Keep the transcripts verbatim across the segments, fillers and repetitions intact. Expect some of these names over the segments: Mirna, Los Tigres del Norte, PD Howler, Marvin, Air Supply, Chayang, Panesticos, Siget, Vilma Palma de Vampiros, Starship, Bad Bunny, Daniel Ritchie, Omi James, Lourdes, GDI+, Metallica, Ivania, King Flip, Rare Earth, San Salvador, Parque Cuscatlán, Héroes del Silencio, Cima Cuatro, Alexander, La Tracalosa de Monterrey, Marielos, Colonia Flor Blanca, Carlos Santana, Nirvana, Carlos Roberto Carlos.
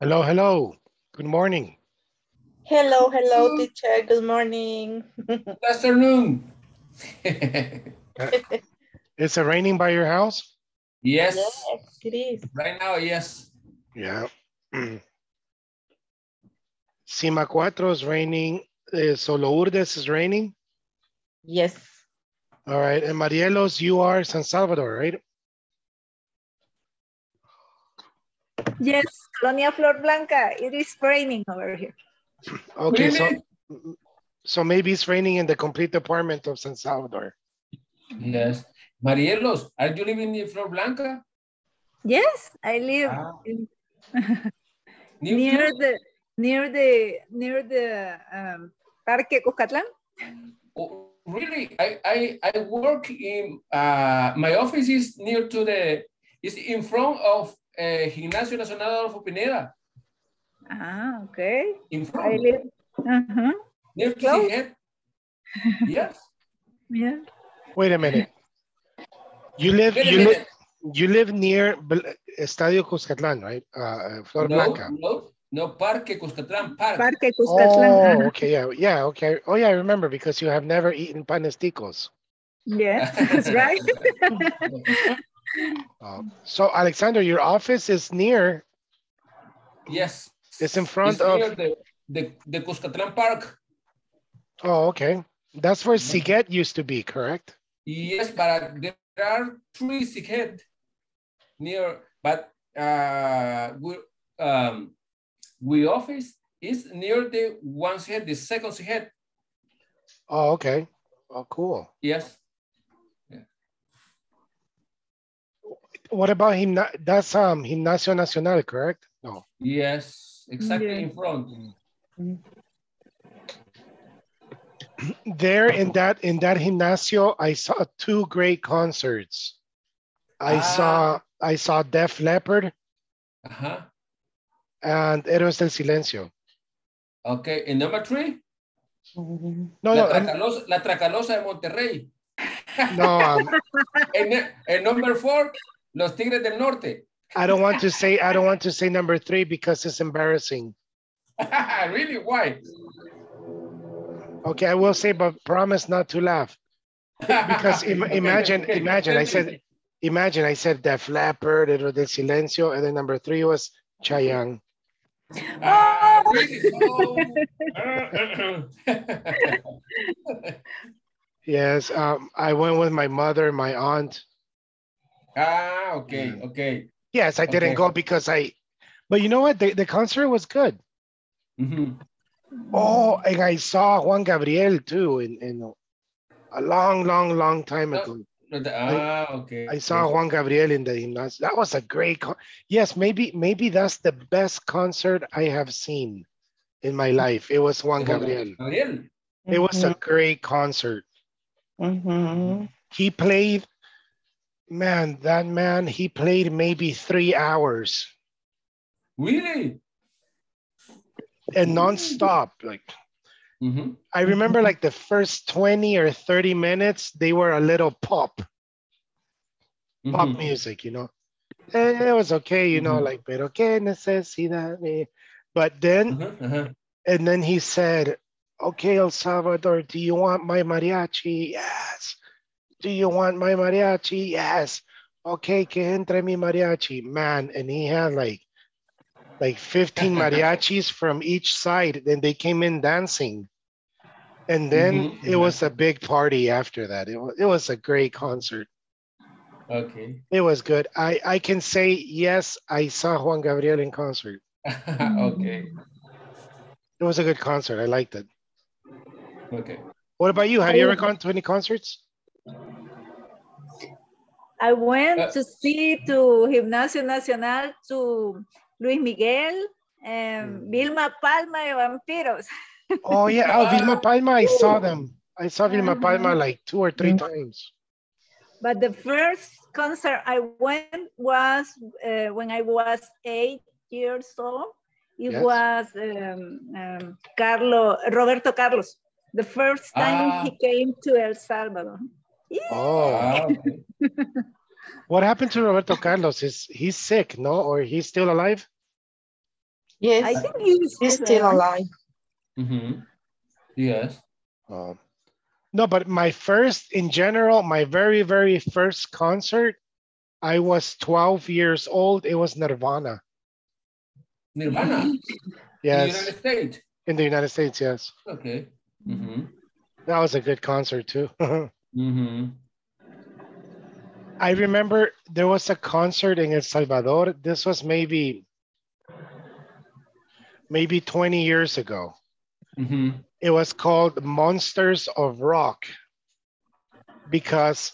Hello, hello. Good morning. Hello, hello, teacher. Good morning. Good afternoon. Is it raining by your house? Yes. Yes, it is. Right now, yes. Yeah. Cima Cuatro is raining. Uh, so Lourdes is raining? Yes. All right. And Marielos, you are San Salvador, right? Yes, Colonia Flor Blanca. It is raining over here. Okay, really? so so maybe it's raining in the complete department of San Salvador. Yes. Marielos, are you living in Flor Blanca? Yes, I live ah. in, near the near the near the um, Parque Cuscatlán. Oh, really? I I I work in uh, my office is near to the is in front of. Uh, Gimnasio Nacional de Adolfo Pineda. Ah, okay. In front. I live. Uh-huh. Near to Siget. Yes. Yeah. Wait a minute. You live. You live. You live near Estadio Cuscatlán, right? Uh, Flor no, Blanca. No, no, Parque Cuscatlán. Parque. Parque Cuscatlán. Oh, okay, yeah, yeah, okay. Oh, yeah, I remember because you have never eaten panesticos. Yes, that's right. Um, so Alexander, your office is near. Yes. It's in front it's of the, the, the Cuscatlán Park. Oh, okay. That's where Siget used to be, correct? Yes, but there are three Siget near, but uh, we, um, we office is near the one Siget, the second Siget. Oh, okay. Oh, cool. Yes. What about him? That's um, Gimnasio Nacional, correct? No. Yes, exactly yeah. in front. There in that in that Gimnasio, I saw two great concerts. I ah. saw I saw Def Leppard uh-huh. and Héroes del Silencio. Okay, and number three? No, La no. Tracalosa, La Tracalosa de Monterrey. No. Um, and, and number four? Los Tigres del Norte. I don't want to say, I don't want to say number three because it's embarrassing. Really? Why? Okay, I will say, but promise not to laugh. Because Im imagine, imagine, I said, imagine, I said Def Leppard, Héroes del Silencio, and then number three was Chayang. Uh, really? Oh. Yes, um, I went with my mother, my aunt. Ah, okay, okay. Yes, I didn't okay. go because I, but you know what? The, the concert was good. Mm-hmm. Oh, and I saw Juan Gabriel too in, in a long, long, long time ago. No, the, ah, I, okay. I saw Juan Gabriel in the gymnasium. That was a great, con yes, maybe maybe that's the best concert I have seen in my life. It was Juan Gabriel. Gabriel. It was mm-hmm. a great concert. Mm-hmm. He played. Man, that man, he played maybe three hours. Really? And nonstop. Like, mm-hmm. I remember like the first twenty or thirty minutes, they were a little pop. Mm-hmm. Pop music, you know. And it was okay, you mm-hmm. know, like, pero qué necesidad de... But then, uh-huh, uh-huh. and then he said, okay, El Salvador, do you want my mariachi? Yes. Do you want my mariachi? Yes. Okay, que entre mi mariachi. Man, and he had like like fifteen mariachis from each side. Then they came in dancing. And then mm-hmm. it was a big party after that. It was, it was a great concert. Okay. It was good. I, I can say, yes, I saw Juan Gabriel in concert. Okay. It was a good concert. I liked it. Okay. What about you? Have you ever gone to any concerts? I went uh, to see to Gimnasio Nacional to Luis Miguel and mm. Vilma Palma de Vampiros. Oh yeah, oh Vilma Palma, I saw them. I saw Vilma uh-huh. Palma like two or three mm-hmm. times. But the first concert I went was uh, when I was eight years old. It yes. was um, um, Carlo, Roberto Carlos. The first time ah. he came to El Salvador. Yeah. Oh, wow. What happened to Roberto Carlos? Is he's sick, no? Or he's still alive? Yes, I think he's, he's still alive. Mm-hmm. Yes. Uh, no, but my first, in general, my very, very first concert, I was twelve years old. It was Nirvana. Nirvana? Yes. In the United States? In the United States, yes. Okay. Mm-hmm. That was a good concert, too. Mm-hmm. I remember there was a concert in El Salvador. This was maybe, maybe twenty years ago. Mm-hmm. It was called Monsters of Rock because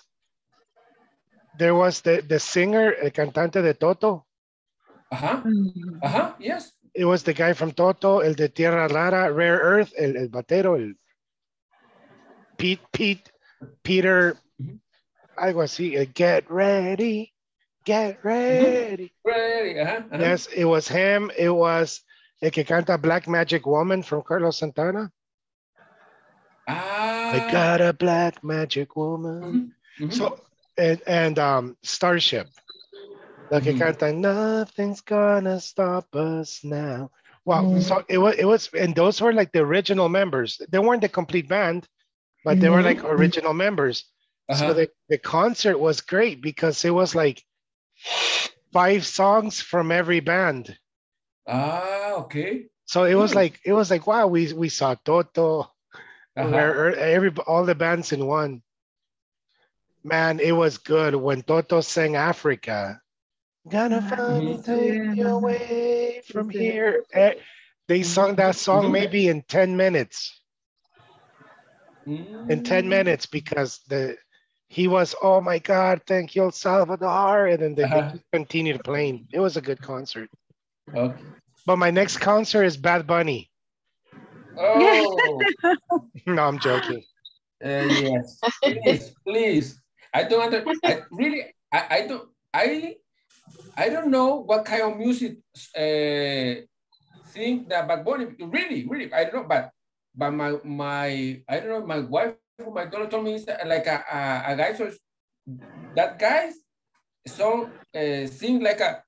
there was the, the singer, el cantante de Toto. Uh-huh, uh-huh, yes. It was the guy from Toto, el de Tierra Rara, Rare Earth, el, el batero, el Pete, Pete, Peter, mm-hmm. algo así, el Get Ready, Get Ready. Mm-hmm. Ready, uh-huh, uh-huh. Yes, it was him, it was el que canta Black Magic Woman from Carlos Santana. Ah. I got a black magic woman. Mm-hmm. So, and, and um, Starship. El que mm-hmm. canta Nothing's Gonna Stop Us Now. Wow, mm-hmm. so it was, it was, and those were like the original members. They weren't the complete band, but they mm-hmm. were like original members. Uh-huh. So the, the concert was great because it was like five songs from every band. Ah, okay. So it was like, it was like, wow, we, we saw Toto, uh-huh. where every, all the bands in one. Man, it was good when Toto sang Africa. Gonna finally take you away from here. They sung that song maybe in ten minutes. In ten minutes because the he was, oh my God, thank you, El Salvador. And then they uh-huh. continued playing. It was a good concert. Okay. But my next concert is Bad Bunny. Oh. No, I'm joking. Uh, yes, please, please. I don't understand. I really, I, I don't, I, I don't know what kind of music uh, thing that Bad Bunny. Really, really, I don't know. But, but my, my, I don't know. My wife, my daughter told me like a, a, a guy. So that guy, so uh, sing like a.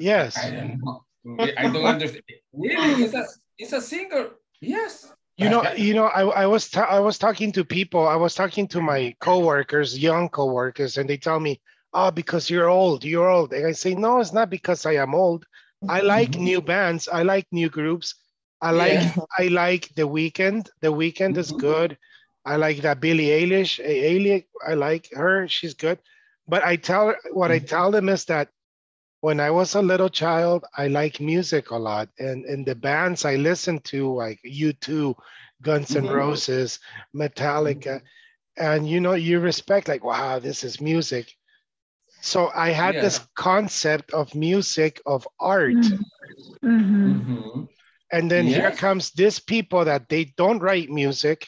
Yes. I don't know. I don't understand. Really, it's a, it's a singer. Yes. You know, you know, I, I was ta I was talking to people. I was talking to my coworkers, young coworkers, and they tell me, "Oh, because you're old, you're old." And I say, "No, it's not because I am old. I like mm-hmm. new bands. I like new groups. I like yeah. I like The Weeknd. The Weeknd mm-hmm. is good. I like that Billie Eilish. I like her. She's good." But I tell what I tell them is that when I was a little child, I like music a lot. And in the bands I listened to, like U two, Guns N' Roses, Metallica. And, you know, you respect like, wow, this is music. So I had yeah. this concept of music, of art. Mm-hmm. Mm-hmm. And then yes. here comes these people that they don't write music.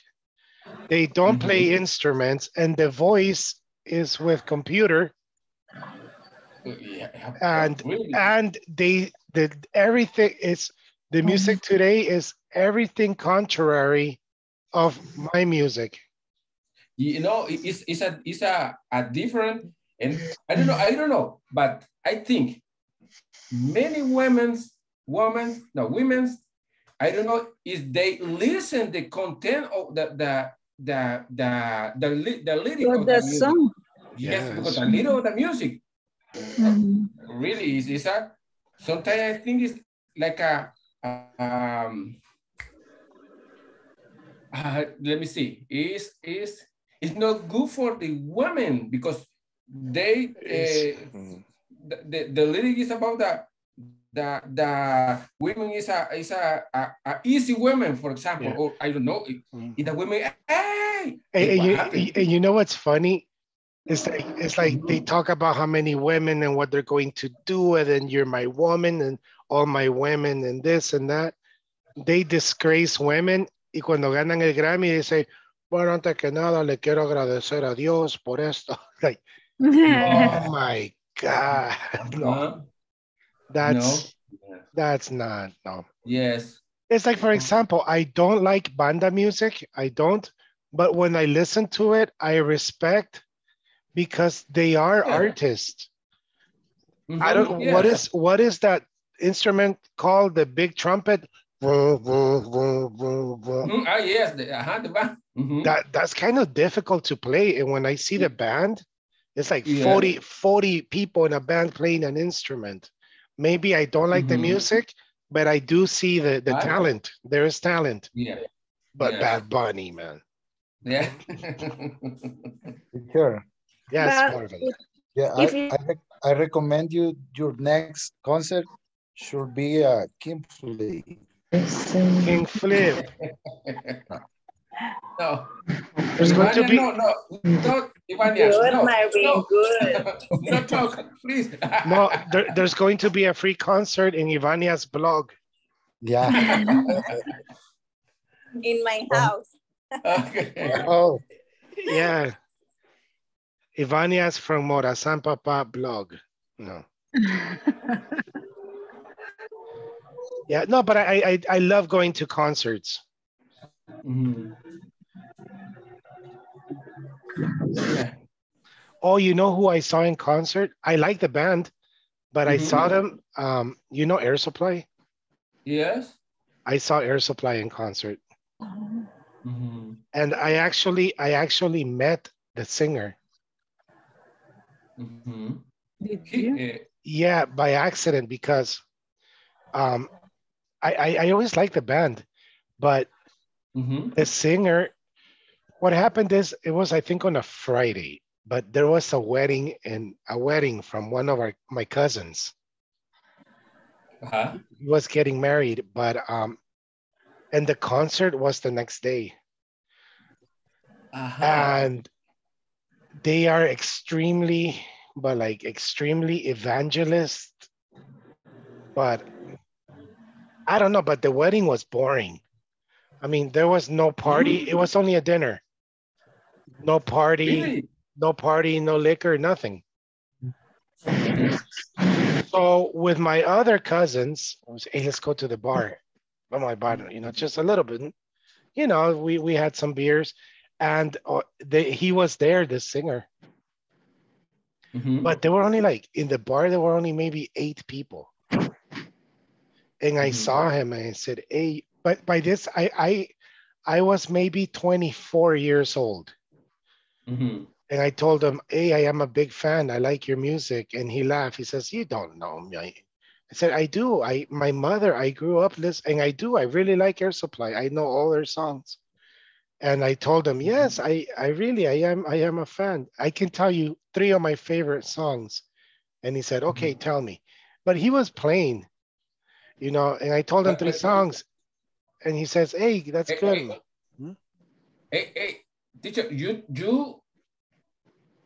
They don't mm-hmm. play instruments. And the voice is with computer yeah, and really. and they the everything is the music today is everything contrary of my music, you know. It's it's a it's a, a different, and I don't know I don't know but I think many women's women no women's I don't know if they listen the content of the the the the the the lyric of the song. Yes, yes, because the lyric of the music mm-hmm. really is is a sometimes I think it's like a, a um uh, let me see is is it's not good for the women because they uh, mm-hmm. the, the the lyric is about the the the women is a is a, a, a easy women, for example, yeah. or I don't know if, if the women. Hey, and, and, you, and you know what's funny? It's like, it's like they talk about how many women and what they're going to do, and then you're my woman and all my women and this and that. They disgrace women. Y cuando ganan el Grammy, they say, "Bueno, antes que nada, le quiero agradecer a Dios por esto." Like, oh my God, no, that's no. that's not no. Yes, it's like, for example, I don't like banda music. I don't. But when I listen to it, I respect because they are yeah. artists. Mm-hmm. I don't. Yeah. What is what is that instrument called the big trumpet? Mm, ah, yes. The, uh-huh, the band. Mm-hmm. That that's kind of difficult to play. And when I see the band, it's like yeah. forty, forty people in a band playing an instrument. Maybe I don't like mm-hmm. the music, but I do see the, the wow. talent. There is talent. Yeah. But yeah. Bad Bunny, man. Yeah. Sure. Yeah, it's perfect. Yeah, I, you... I, rec I recommend you your next concert should be a King Flip. King Flip. No. There's Ivania, going to be... No, no. Don't, Ivania, good, no, Marie, no. Good. No talk, please. No, there, there's going to be a free concert in Ivania's blog. Yeah. In my house. Okay. Oh. Yeah. Ivania's from Morazán Papa blog. No. Yeah, no, but I, I, I love going to concerts. Mm-hmm. Yeah. Oh, you know who I saw in concert? I like the band, but mm-hmm. I saw them. Um, you know Air Supply? Yes. I saw Air Supply in concert. Mm-hmm. And I actually, I actually met the singer. Mm-hmm. Did you? Yeah, by accident, because um, I, I, I always liked the band, but mm-hmm. the singer, what happened is, it was, I think, on a Friday, but there was a wedding and a wedding from one of our, my cousins. Uh-huh. He was getting married, but, um, and the concert was the next day. Uh-huh. And they are extremely, but like extremely evangelist, but I don't know, but the wedding was boring. I mean, there was no party. It was only a dinner. No party, really? no party, no liquor, nothing. So with my other cousins, I was, hey, let's go to the bar. Oh my God, you know, just a little bit. You know, we, we had some beers and they, he was there, the singer. Mm-hmm. But they were only like, in the bar, there were only maybe eight people. And I mm-hmm. saw him and I said, hey, but by this, I I, I was maybe twenty-four years old. Mm-hmm. And I told him, hey, I am a big fan. I like your music. And he laughed. He says, you don't know me. I said, I do. I My mother, I grew up listening. I do. I really like Air Supply. I know all their songs. And I told him, yes, I, I really, I am I am a fan. I can tell you three of my favorite songs. And he said, okay, mm-hmm. tell me. But he was playing, you know, and I told him three songs. And he says, hey, that's hey, good. Hey, hmm? hey, hey, teacher, you, you,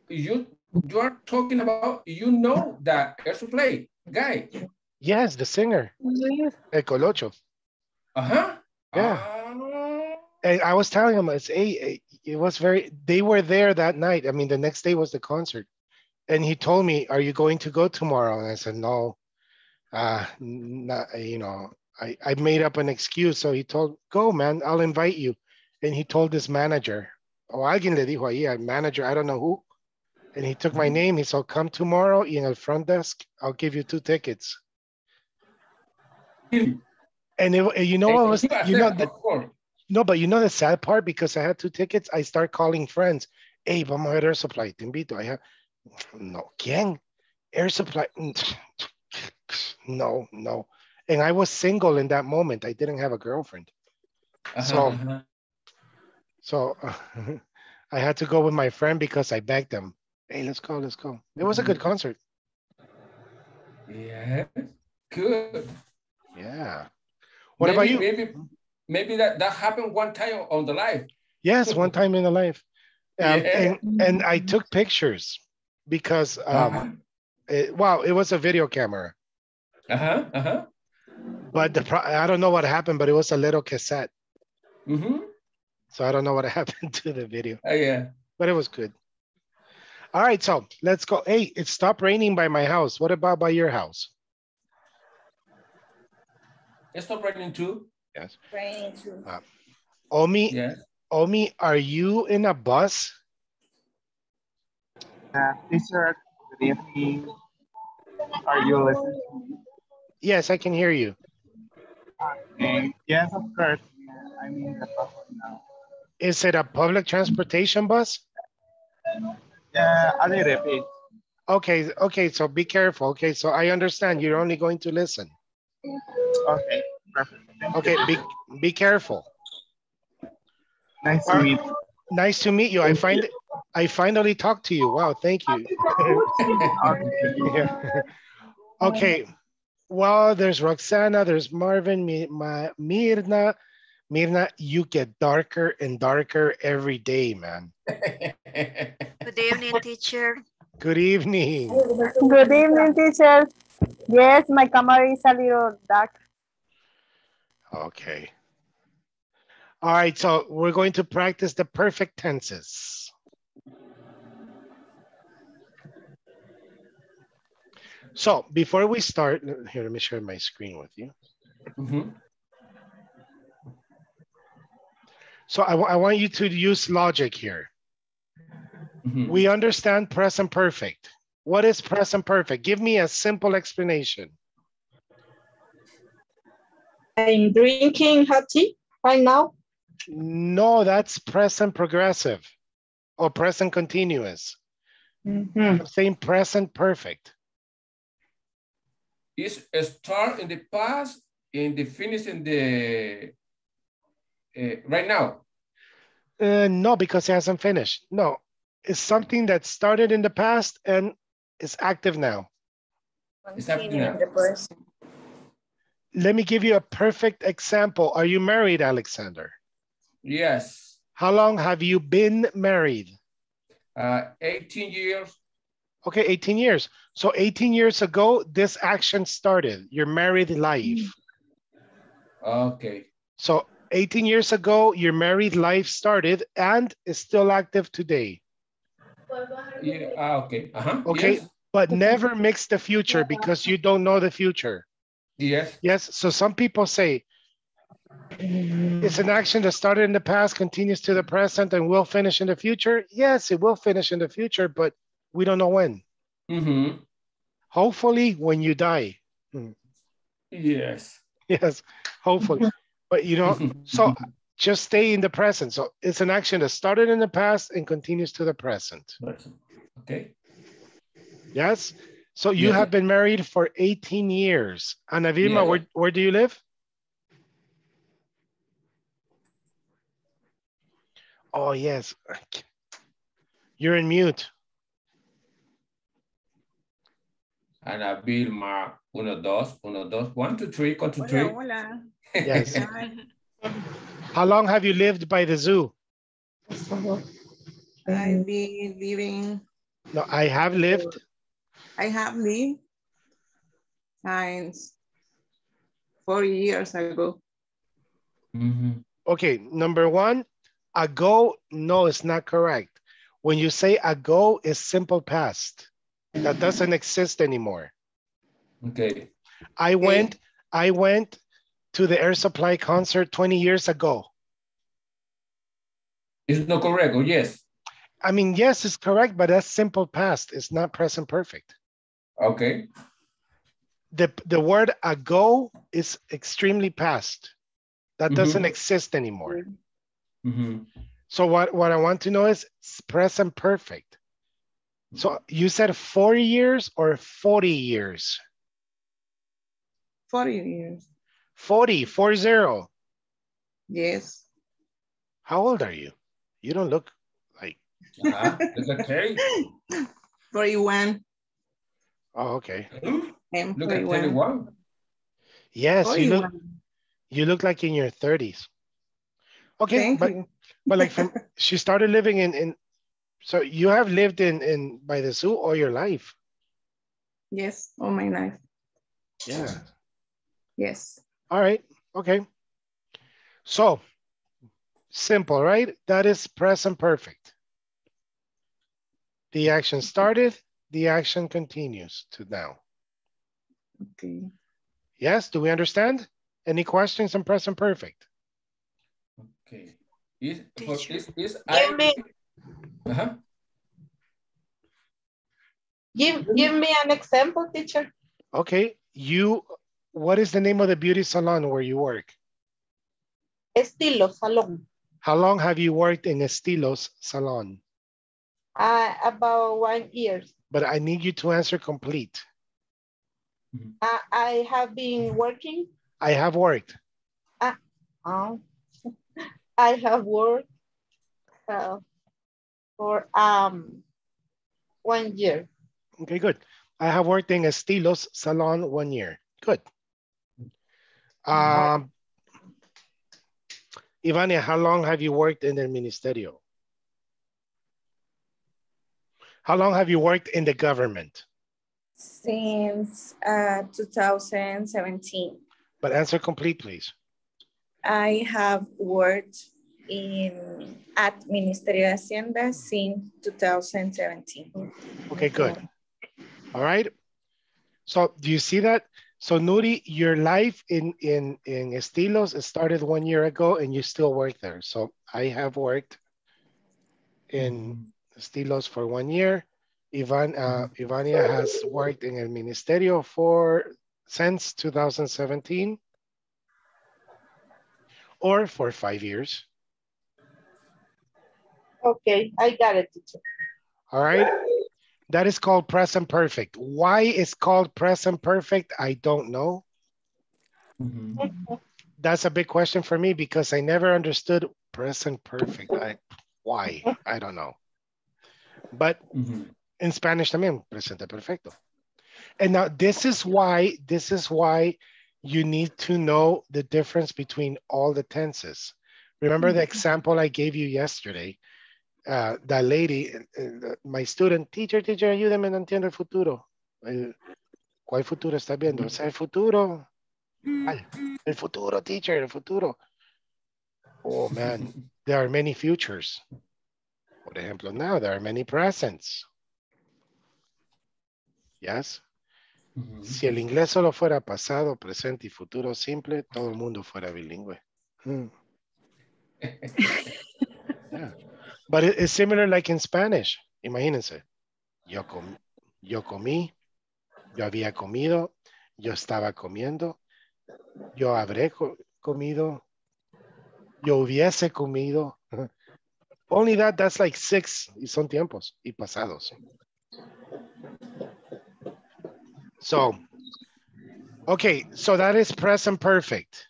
you, you are talking about, you know that Air Supply guy. Yes, the singer, yes. El Colocho. Uh-huh. Yeah. Uh... And I was telling him, it's, hey, it was very, they were there that night. I mean, the next day was the concert. And he told me, are you going to go tomorrow? And I said, no, uh, not, you know, I, I made up an excuse. So he told, go, man, I'll invite you. And he told his manager, oh, alguien le dijo ahí, a manager, I don't know who. And he took my name. He said, come tomorrow in the front desk. I'll give you two tickets. And it, you know what was, you know, the, no, but you know the sad part, because I had two tickets, I start calling friends. Hey, vamos a Air Supply, te invito. I have, no, ¿quién? Air Supply, no, no. And I was single in that moment. I didn't have a girlfriend. Uh-huh. So, so uh, I had to go with my friend because I begged them. Hey, let's go, let's go. It was a good concert. Yeah, good. Yeah. What maybe, about you? Maybe, maybe that, that happened one time on the live. Yes, one time in the live. Um, yeah. and, and I took pictures because, um, uh-huh. it, wow, it was a video camera. Uh-huh, uh-huh. But the pro I don't know what happened, but it was a little cassette. Mm-hmm. So I don't know what happened to the video. Oh, yeah. But it was good. All right, so let's go. Hey, it stopped raining by my house. What about by your house? It stopped raining too. Yes. Raining too. Uh, Omi, yeah. Omi, are you in a bus? Uh, please, sir, good evening. Are you listening? Yes, I can hear you. Um, yes, of course. I mean the bus now. Is it a public transportation bus? Yeah, a little bit. Okay, okay, so be careful. Okay, so I understand you're only going to listen. Okay, perfect. Thank okay, you. be be careful. Nice to meet you. Nice to meet you. Thank I find you. I finally talked to you. Wow, thank you. Yeah. Okay. Well, there's Roxana, there's Marvin, my, Mirna. Mirna, you get darker and darker every day, man. Good evening, teacher. Good evening. Good evening, teacher. Yes, my camera is a little dark. Okay. All right, so we're going to practice the perfect tenses. So before we start, here, let me share my screen with you. Mm-hmm. So I, I want you to use logic here. Mm-hmm. We understand present perfect. What is present perfect? Give me a simple explanation. I'm drinking hot tea right now. No, that's present progressive or present continuous. Mm-hmm. I'm saying present perfect. It's a start in the past and the finish in the Uh, right now? Uh, no, because it hasn't finished. No, it's something that started in the past and is active now. It's active now. Let me give you a perfect example. Are you married, Alexander? Yes. How long have you been married? Uh, eighteen years. Okay, eighteen years. So eighteen years ago, this action started, your married life. Okay. So eighteen years ago, your married life started and is still active today. Yeah, uh, okay. Uh-huh. Okay, yes. But never mix the future because you don't know the future. Yes. Yes, so some people say, it's an action that started in the past, continues to the present, and will finish in the future. Yes, it will finish in the future, but we don't know when. Mm-hmm. Hopefully when you die. Yes. Yes, hopefully. But you know, so just stay in the present. So it's an action that started in the past and continues to the present. Okay. Yes. So you yeah. have been married for eighteen years. Ana Vilma, yeah. where, where do you live? Oh, yes. You're in mute. Ana Vilma, uno, dos, uno, dos, one, two, three, one, two, three. Hola, hola. Yes. How long have you lived by the zoo? I've been living. No, I have lived. I have lived since four years ago. Mm-hmm. Okay, number one, ago, no, it's not correct. When you say ago, it's simple past. That doesn't exist anymore. Okay. I went, I went. to the Air Supply concert twenty years ago. Is it not correct? Oh, yes. I mean, yes, it's correct, but that's simple past. It's not present perfect. Okay. The, the word ago is extremely past. That mm-hmm. doesn't exist anymore. Mm-hmm. So what, what I want to know is present perfect. So you said forty years or forty years? forty years. forty, four zero. Yes. How old are you? You don't look like. Uh, it's okay. forty-one. Oh, okay. I'm look at thirty-one. Yes, forty-one. You look. You look like in your thirties. Okay, Thank but you. But like from she started living in in. So you have lived in in by the zoo all your life. Yes, all my life. Yeah. Yes. All right, okay. So, simple, right? That is present perfect. The action started, the action continues to now. Okay. Yes, do we understand? Any questions on present perfect? Okay. Is, is, is I... give me, uh-huh. give, give me an example, teacher. Okay, you What is the name of the beauty salon where you work? Estilos Salon. How long have you worked in Estilos Salon? Uh, about one year. But I need you to answer complete. Uh, I have been working. I have worked. Uh, um, I have worked uh, for um, one year. Okay, good. I have worked in Estilos Salon one year. Good. Um, Ivania, how long have you worked in the ministerio? How long have you worked in the government? Since uh, two thousand seventeen. But answer complete, please. I have worked in at Ministerio de Hacienda since two thousand seventeen. Okay, good. All right. So do you see that? So Nuri, your life in, in, in Estilos started one year ago and you still work there. So I have worked in Estilos for one year. Ivan, uh, Ivania has worked in El Ministerio for, since two thousand seventeen or for five years. Okay, I got it. All right. That is called present perfect. Why it's called present perfect, I don't know. Mm-hmm. That's a big question for me because I never understood present perfect. I, why? I don't know. But mm-hmm. in Spanish, también, presente perfecto. And now this is why, this is why you need to know the difference between all the tenses. Remember the example I gave you yesterday? Uh, that lady, uh, my student, teacher, teacher, ayúdame, no entiendo el futuro. El, ¿Cuál futuro está viendo? O sea, el futuro. Ay, el futuro, teacher, el futuro. Oh, man, there are many futures. Por ejemplo, now there are many presents. Yes. Mm-hmm. Si el inglés solo fuera pasado, presente y futuro simple, todo el mundo fuera bilingüe. Hmm. Yeah. But it's similar like in Spanish. Imagínense. Yo, com yo comí. Yo había comido. Yo estaba comiendo. Yo habré co comido. Yo hubiese comido. Only that, that's like six. Y son tiempos y pasados. So, okay. So that is present perfect.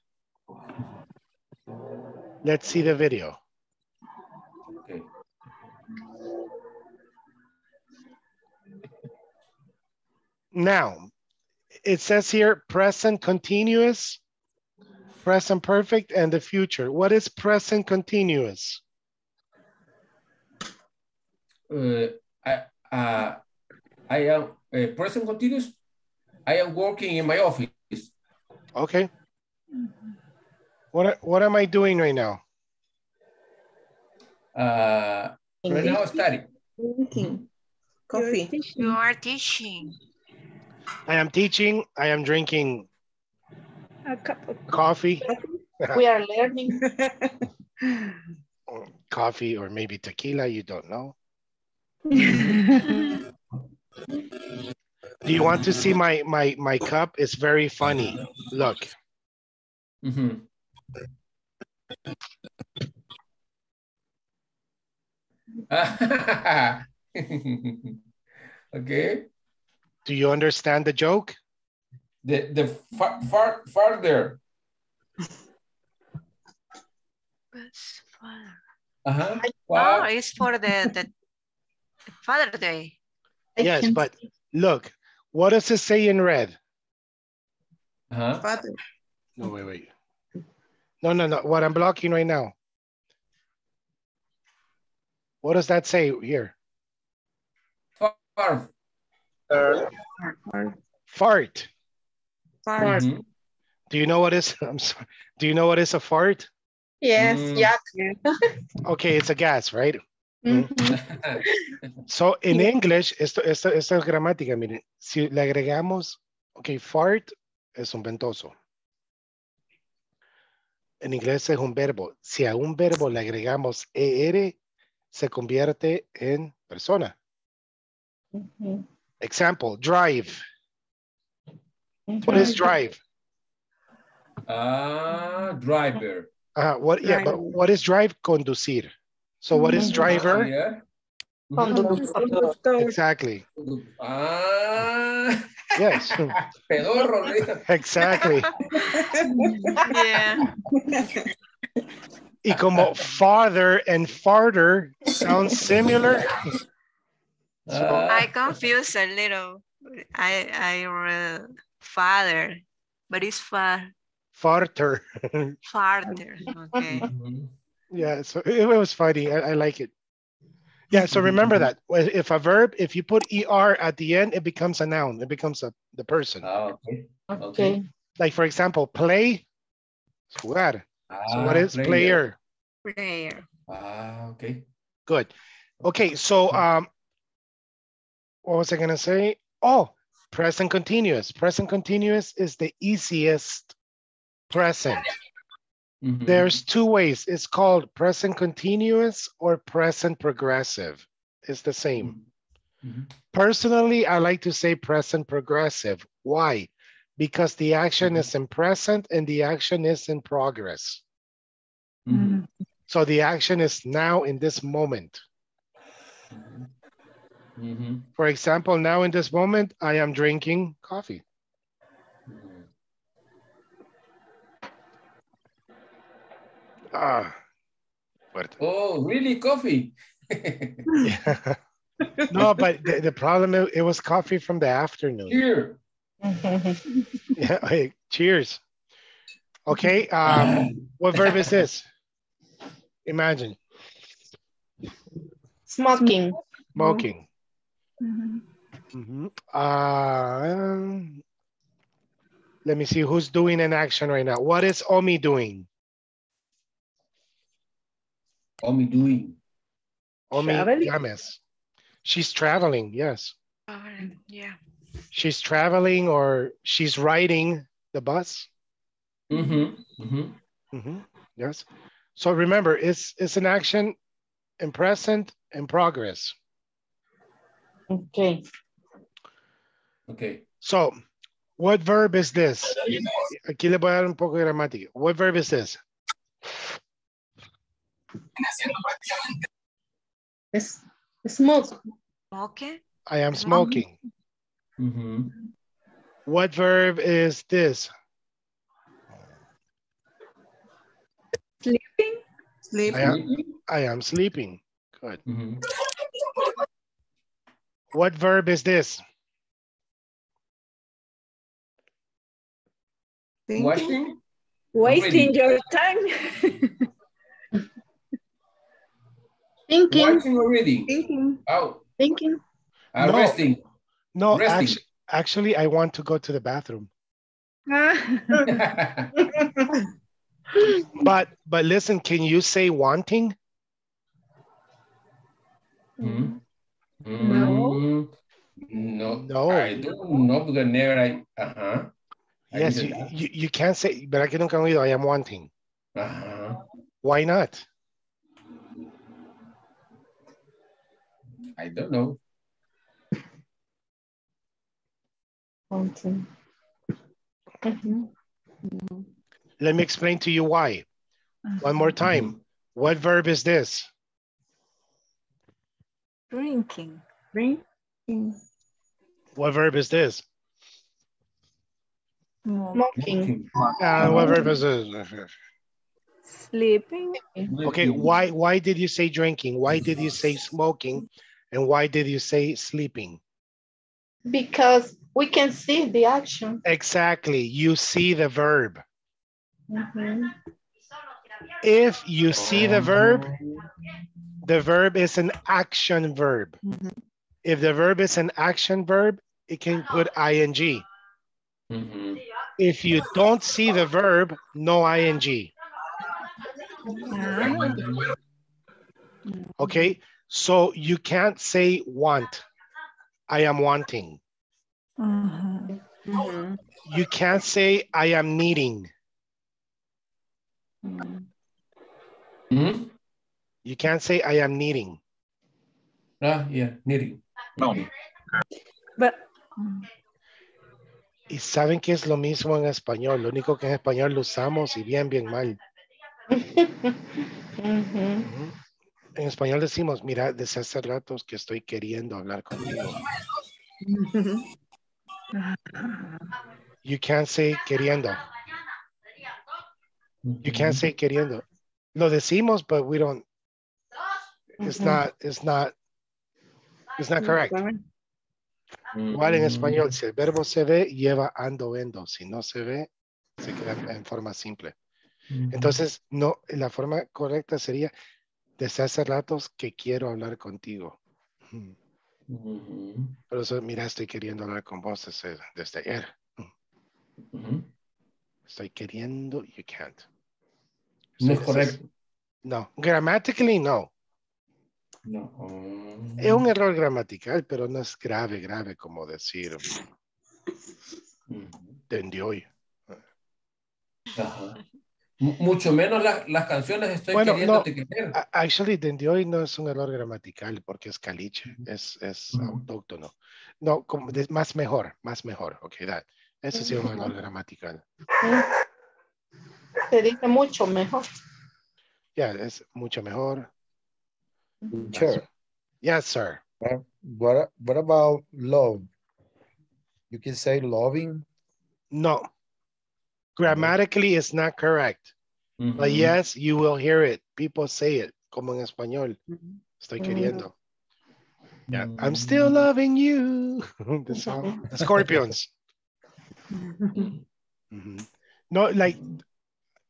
Let's see the video. Now, it says here, present continuous, present perfect, and the future. What is present continuous? Uh, I, uh, I am, uh, present continuous, I am working in my office. Okay. What, what am I doing right now? Uh, right now, studying. Drinking. Coffee. You are teaching. I am teaching. I am drinking a cup of coffee. coffee. We are learning. Coffee or maybe tequila, you don't know. Do you want to see my, my, my cup? It's very funny. Look. Mm-hmm. Okay. Do you understand the joke? The, the far, far, farther. Uh-huh. No, it's for the, the Father Day. Yes, but look, what does it say in red? Uh-huh. Father. No, wait, wait. No, no, no, what I'm blocking right now. What does that say here? Far. Uh, fart. Fart. Mm-hmm. Do you know what is? I'm sorry. Do you know what is a fart? Yes. Mm. Yeah. Okay, it's a gas, right? Mm-hmm. So in English, esto, esto, esto es gramática. Miren, si le agregamos, okay, fart es un ventoso. En inglés es un verbo. Si a un verbo le agregamos er, se convierte en persona. Mm-hmm. Example, drive. What is drive? Ah, driver. Uh, what? Driver. Yeah, but what is drive? Conducir. So what is driver? Yeah. Conductor. Exactly. Ah. Yes. Pedorro. Exactly. Yeah. Y como farther and farther sounds similar. So, uh, I confuse a little. I I read farther, but it's far. Farther. Farther. Okay. Yeah. So it, it was funny. I, I like it. Yeah. So remember that if a verb, if you put er at the end, it becomes a noun. It becomes a the person. Oh, okay. Okay. Like for example, play. Jugar. Ah, so what is player? Player. Player. Ah. Okay. Good. Okay. So um. What was I gonna say? Oh, present continuous. Present continuous is the easiest present. Mm-hmm. There's two ways. It's called present continuous or present progressive. It's the same. Mm-hmm. Personally, I like to say present progressive. Why? Because the action is in present and the action is in progress. Mm-hmm. So the action is now in this moment. Mm-hmm. Mm-hmm. For example, now in this moment, I am drinking coffee. Mm-hmm. Ah, oh, really? Coffee? Yeah. No, but the, the problem, it, it was coffee from the afternoon. Cheer. Yeah, hey, cheers. Okay, um, what verb is this? Imagine. Smoking. Smoking. Mm-hmm. Mm-hmm. Uh, let me see who's doing an action right now. What is Omi doing? Omi doing. Omi James. She's traveling, yes. Uh, yeah. She's traveling or she's riding the bus. Mm-hmm. Mm-hmm. Mm-hmm. Yes. So remember, it's it's an action in present and progress. Okay. Okay. So, what verb is this? Aquí le voy a dar un poco de gramática. What verb is this? It's, it's smoke. Okay. I am smoking. Mm-hmm. What verb is this? Sleeping. Sleeping. I am, I am sleeping. Good. Mm-hmm. What verb is this? Thinking? Wasting? Wasting your time. Thinking. Watching or reading? Thinking. Oh. Thinking. Uh, no. Resting. No, resting. Actually, actually, I want to go to the bathroom. but but listen, can you say wanting? Mm-hmm. No. No. No. I don't know because never I, uh-huh. Yes, you, you, you can't say, but I can't tell you I am wanting. Uh-huh. Why not? I don't know. Wanting. Mm-hmm. Mm-hmm. Let me explain to you why. Uh-huh. One more time. Mm-hmm. What verb is this? Drinking. Drinking. What verb is this? Smoking. Uh, what verb is this? Sleeping. Okay, why, why did you say drinking? Why did you say smoking? And why did you say sleeping? Because we can see the action. Exactly. You see the verb. Mm-hmm. If you see the verb, the verb is an action verb. Mm-hmm. If the verb is an action verb, it can put ing. Mm-hmm. If you don't see the verb, no ing. Okay, so you can't say want. I am wanting. Mm-hmm. Mm-hmm. You can't say I am needing. Mm-hmm. You can't say I am needing. Ah, yeah, needing. No. But Y saben que es lo mismo en español. Lo único que en español lo usamos y bien, bien mal. Uh-huh. En español decimos, mira, desde hace ratos que estoy queriendo hablar contigo. Uh-huh. You can't say queriendo. Uh-huh. You can't say queriendo. Lo decimos, but we don't. It's uh-huh. not, it's not, it's not correct. Igual en español, si el verbo se ve, lleva ando, endo. Si no se ve, se queda en forma simple. Entonces, no, la forma correcta sería, desde hace ratos que quiero hablar contigo. Uh-huh. Pero eso, mira, estoy queriendo hablar con vos desde, desde ayer. Uh-huh. Estoy queriendo, you can't. No es correcto. No, grammatically no. No. Es un error gramatical, pero no es grave, grave como decir de hoy. Ajá. Mucho menos la, las canciones estoy bueno, queriéndote no, querer. Actually, de hoy no es un error gramatical porque es caliche, es, es uh-huh. autóctono. No, como de, más mejor, más mejor. Ok, that. Eso sí es un error gramatical. Se dice mucho mejor. Ya, yeah, es mucho mejor. Sure. Yes, sir. What, what about love? You can say loving? No. Grammatically, it's not correct. Mm-hmm. But yes, you will hear it. People say it, como en español. Mm-hmm. Estoy queriendo. Mm-hmm. Yeah. I'm still loving you. That's all. The Scorpions. Mm-hmm. No, like,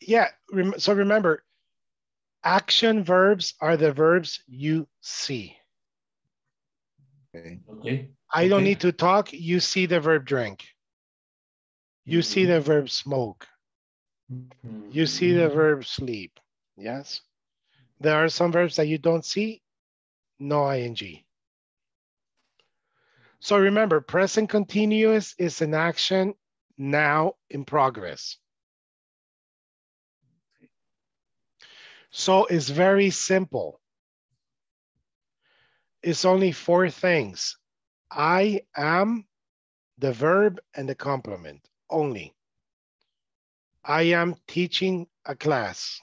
yeah. Rem- so remember, action verbs are the verbs you see. Okay. okay. I don't okay. need to talk. You see the verb drink. You see the verb smoke. You see the verb sleep. Yes. There are some verbs that you don't see. No ing. So remember, present continuous is an action now in progress. So it's very simple. It's only four things. I am, the verb, and the complement only. I am teaching a class.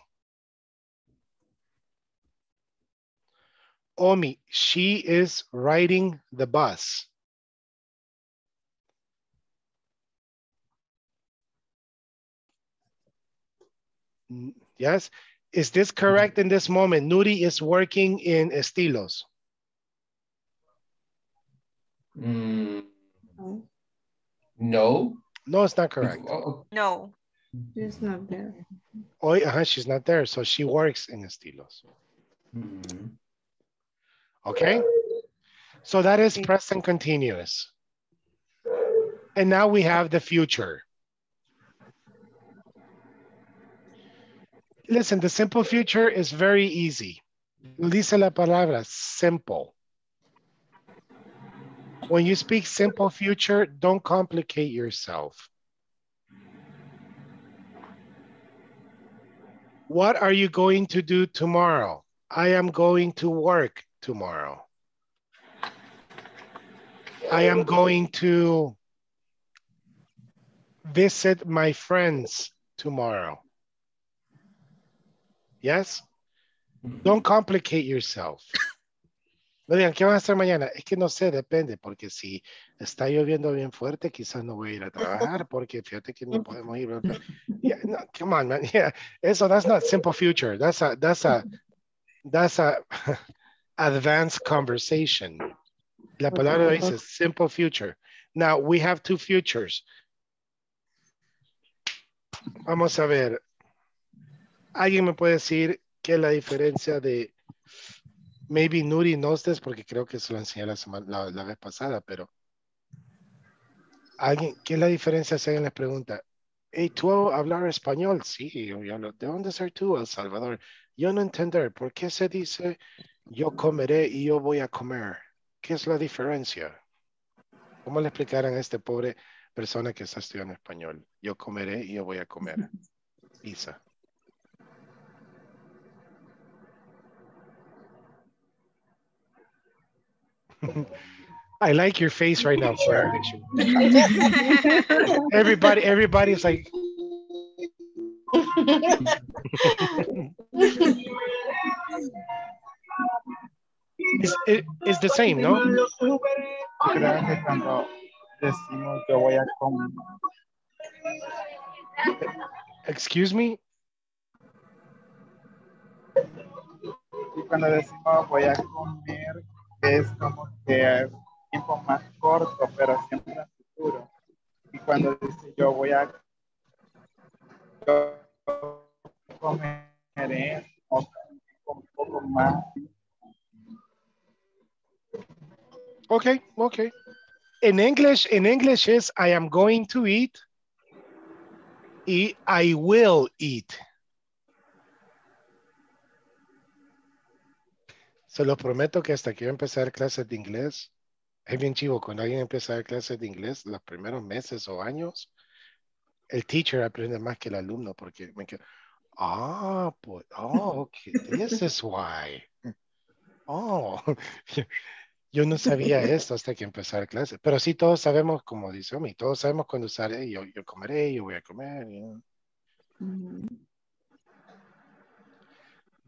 Omi, she is riding the bus. Yes. Is this correct in this moment? Nuri is working in Estilos. Mm. No. No, it's not correct. Oh. No. She's not there. Oh, uh-huh, she's not there. So she works in Estilos. Mm-hmm. Okay. So that is present continuous. And now we have the future. Listen, the simple future is very easy. Dice la palabra, simple. When you speak simple future, don't complicate yourself. What are you going to do tomorrow? I am going to work tomorrow. I am going to visit my friends tomorrow. Yes? Don't complicate yourself. No digan, ¿qué van a hacer mañana? Es que no sé, depende, porque si está lloviendo bien fuerte, quizás no voy a ir a trabajar, porque fíjate que no podemos ir. Yeah, no, come on, man. Yeah. Eso, that's not simple future. That's a, that's a, that's a advanced conversation. La palabra dice simple future. Now, we have two futures. Vamos a ver. ¿Alguien me puede decir qué es la diferencia de, maybe Nuri knows this porque creo que se lo enseñé la, semana, la, la vez pasada, pero ¿alguien, qué es la diferencia si alguien les pregunta, hey, ¿tú hablar español? Sí, yo, yo, ¿de dónde ser tú, El Salvador? Yo no entender, ¿por qué se dice yo comeré y yo voy a comer? ¿Qué es la diferencia? ¿Cómo le explicaran a este pobre persona que está estudiando español? Yo comeré y yo voy a comer. Pizza. I like your face right now, sir. Everybody, everybody's like. It's, it, it's the same, no? Creo que cuando decimos que voy a comer. Excuse me? Y cuando decimos voy a comer, es como que tiempo más corto, pero siempre en el futuro. Y cuando dice yo voy a comer, es un poco más. Okay, okay. In English, in English is I am going to eat. Eat, I will eat. Se lo prometo que hasta que yo empezar clases de inglés, es bien chivo, cuando alguien empieza a dar clases de inglés, los primeros meses o años, el teacher aprende más que el alumno, porque me quedo, ah, pues, oh, okay, this is why. Oh, yo no sabía esto hasta que empezar clases, pero sí todos sabemos, como dice Omi, todos sabemos cuando sale, yo, yo comeré, yo voy a comer. You know.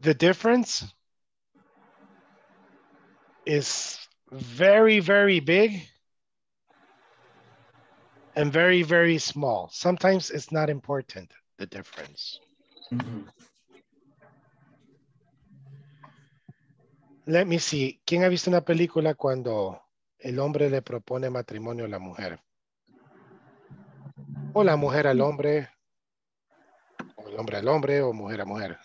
The difference is very, very big and very, very small. Sometimes it's not important, the difference. Mm-hmm. Let me see. ¿Quién ha visto una película cuando el hombre le propone matrimonio a la mujer? O la mujer al hombre, o el hombre al hombre, o mujer a mujer.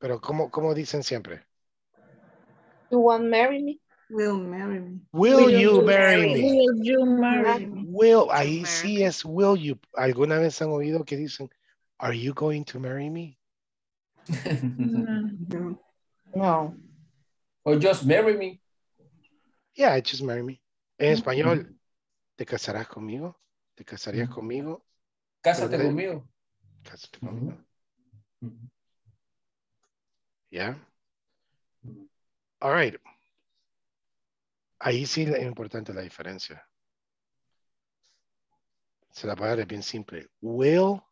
Pero ¿cómo, cómo dicen siempre? You want to marry me? Will marry me. Will, will you, you marry, marry me? Will you marry me? Will, ahí sí es will you. ¿Alguna vez han oído que dicen, are you going to marry me? No. No. Or just marry me. Yeah, just marry me. En español, ¿te casarás conmigo? ¿Te casarías conmigo? Cásate conmigo. Cásate conmigo. Yeah. All right. Ahí sí es importante la diferencia. Se la palabra es bien simple. Will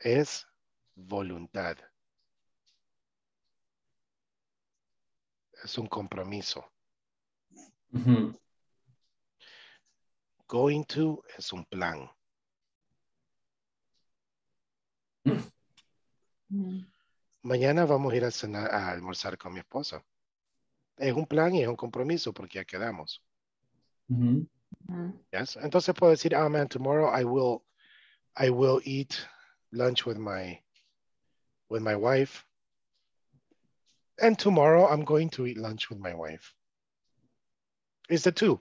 es voluntad. Es un compromiso. Mm-hmm. Going to es un plan. Mm. Mañana vamos a ir a cenar, a almorzar con mi esposa. Es un plan y es un compromiso porque ya quedamos. Mm-hmm. Yes. Entonces puedo decir, oh man, tomorrow I will, I will eat lunch with my, with my wife. And tomorrow I'm going to eat lunch with my wife. It's the two.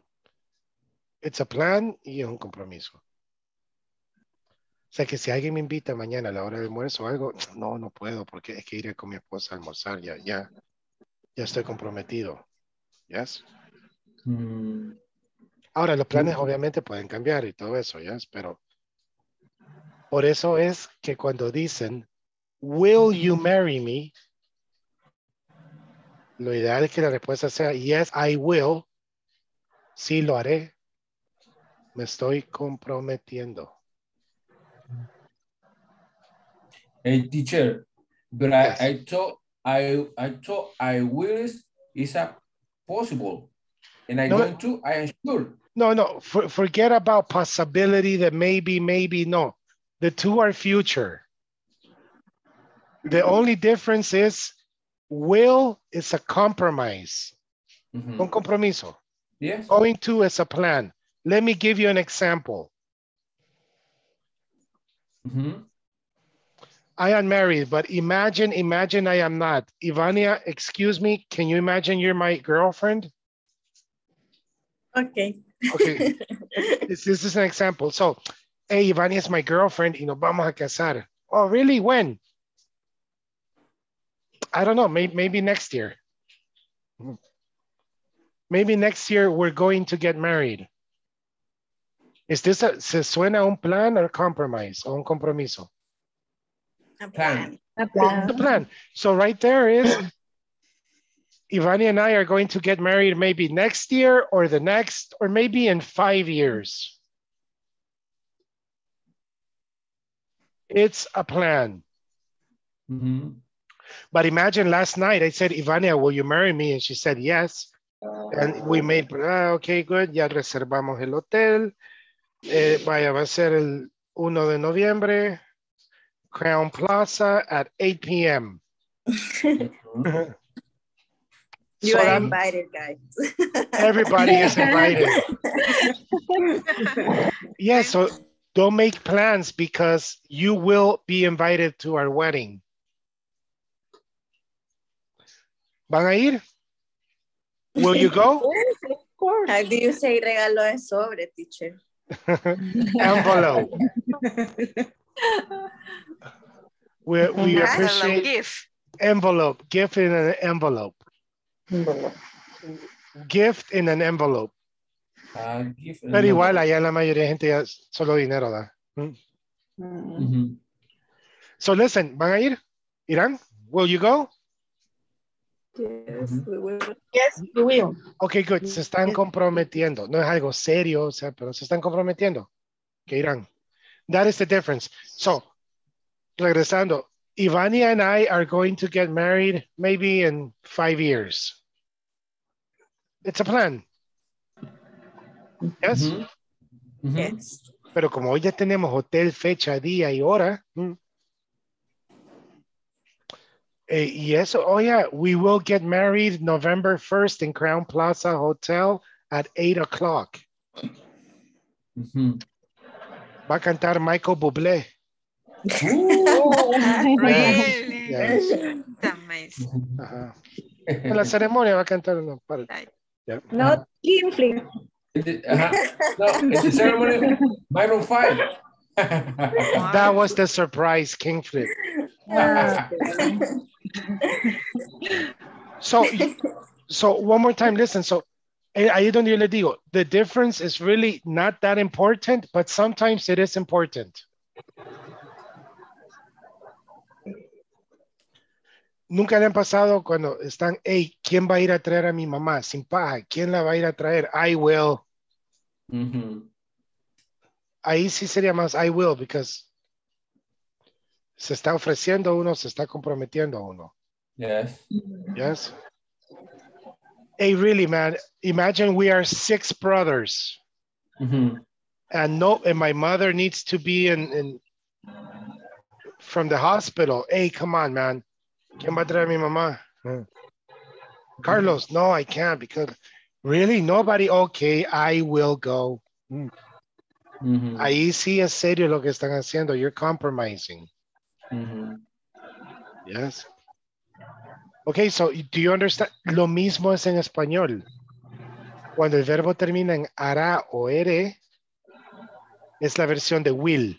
It's a plan y es un compromiso. O sea que si alguien me invita mañana a la hora del almuerzo o algo, no, no puedo porque es que iré con mi esposa a almorzar ya, ya. Ya estoy comprometido. Yes. Mm. Ahora, los planes obviamente pueden cambiar y todo eso, yes, pero por eso es que cuando dicen, will you marry me? Lo ideal es que la respuesta sea, yes, I will. Sí, lo haré. Me estoy comprometiendo. Hey, teacher, but yes. I, I thought I, I thought I will is a possible. And I no, going to, I am sure. No, no, for, forget about possibility that maybe, maybe, no. The two are future. The only difference is will is a compromise. Mm-hmm. Un compromiso. Yes. Going to is a plan. Let me give you an example. Mm-hmm. I am married, but imagine, imagine I am not. Ivania, excuse me, can you imagine you're my girlfriend? Okay. Okay. this, this is an example. So, hey, Ivania is my girlfriend, y nos vamos a casar. Oh, really? When? I don't know, maybe, maybe next year. Maybe next year we're going to get married. Is this a, se suena un plan or compromise, o un compromiso? A plan. A plan. A plan. So right there is Ivania and I are going to get married maybe next year or the next, or maybe in five years. It's a plan. Mm-hmm. But imagine last night I said, Ivania, will you marry me? And she said, yes. And we made, ah, okay, good. Ya reservamos el hotel. Eh, vaya, va a ser el uno de noviembre. Crown Plaza at eight p m Mm-hmm. You so are I'm, invited, guys. Everybody is invited. Yeah, so don't make plans because you will be invited to our wedding. ¿Van a ir? Will you go? Yes, of course. How do you say regalo es sobre, teacher? Envelope. we we That's appreciate gift. Envelope. Gift in an envelope. Gift in an envelope. Uh, gift Pero igual allá la mayoría de gente ya solo dinero da. Mm. Mm-hmm. So listen, ¿van a ir? ¿Irán? Will you go? Yes, we will. Yes, we will. Okay, good. Se están comprometiendo. No es algo serio, o sea, pero se están comprometiendo. Que irán. That is the difference. So, regresando. Ivania and I are going to get married maybe in five years. It's a plan. Yes? Mm-hmm. Mm-hmm. Yes. Pero como hoy ya tenemos hotel, fecha, día y hora. Mm, eh, yes, oh yeah, we will get married November first in Crown Plaza Hotel at eight o'clock. Mm-hmm. Va a cantar Michael Bublé. Really? Yes. Amazing. Uh-huh. En la ceremonia va a cantar una parte. Yep. No, King Flip. Uh-huh. No, it's the ceremony. Byron Five. That was the surprise, King Flip. Uh, so, so one more time, listen. So, ahí donde yo le digo, the difference is really not that important, but sometimes it is important. Nunca le han pasado cuando están, hey, ¿quién va a ir a traer a mi mamá? Sin paja, ¿quién la va a ir a traer? I will. Mm-hmm. Ahí sí sería más I will, because se está ofreciendo uno, se está comprometiendo a uno. Yes. Yes. Hey, really, man, imagine we are six brothers. Mm-hmm. And no, and my mother needs to be in, in from the hospital. Hey, come on, man. ¿Quién va a traer a mi mamá? Mm. Carlos, no, I can't because really nobody. Okay, I will go. Mm. Mm-hmm. Ahí sí es serio lo que están haciendo. You're compromising. Mm-hmm. Yes. Okay, so do you understand? Lo mismo es en español. Cuando el verbo termina en hará o ere, es la versión de will.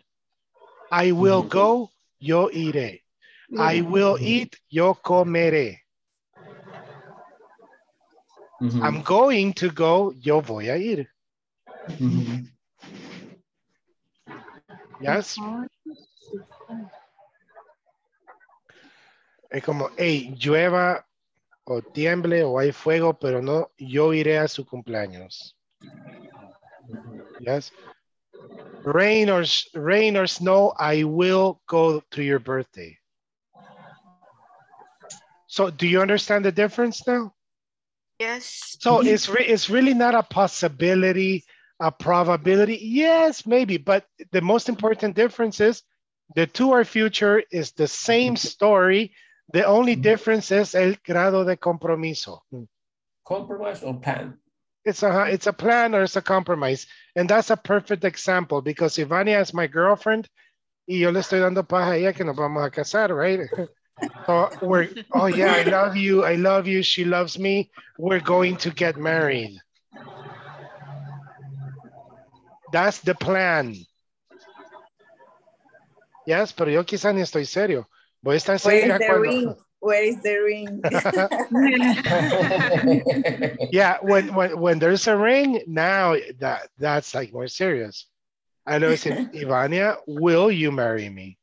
I will mm-hmm. go, yo iré. I will eat, yo comeré. Mm-hmm. I'm going to go, yo voy a ir. Mm-hmm. Yes? Es como, hey, llueva o tiemble o hay fuego, pero no, yo iré a su cumpleaños. Yes? Rain or, rain or snow, I will go to your birthday. So do you understand the difference now? Yes. So it's, re it's really not a possibility, a probability. Yes, maybe. But the most important difference is the two are future is the same story. The only difference is el grado de compromiso. Compromise or plan? It's a, it's a plan or it's a compromise. And that's a perfect example because Ivania is my girlfriend y yo le estoy dando paja a ella que nos vamos a casar, right? So we're, oh yeah, I love you, I love you, she loves me, we're going to get married. That's the plan. Yes, pero yo quizá ni estoy serio. Voy a estar seria cuando... Where is the ring? Yeah, when, when, when there's a ring, now that, that's like more serious. I know it's in, Ivania, will you marry me?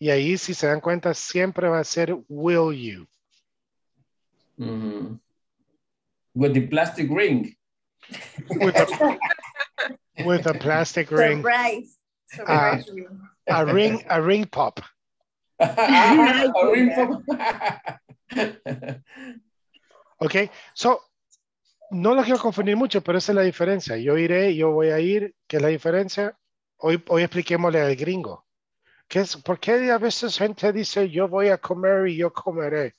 Y ahí, si se dan cuenta, siempre va a ser will you. Mm. With the plastic ring. With a, with a plastic ring. Surprise. Surprise uh, ring. A ring, a ring pop. a ring pop. Ok, so, no los quiero confundir mucho, pero esa es la diferencia. Yo iré, yo voy a ir, ¿qué es la diferencia? Hoy, hoy expliquémosle al gringo. ¿Qué es? ¿Por qué a veces gente dice yo voy a comer y yo comeré?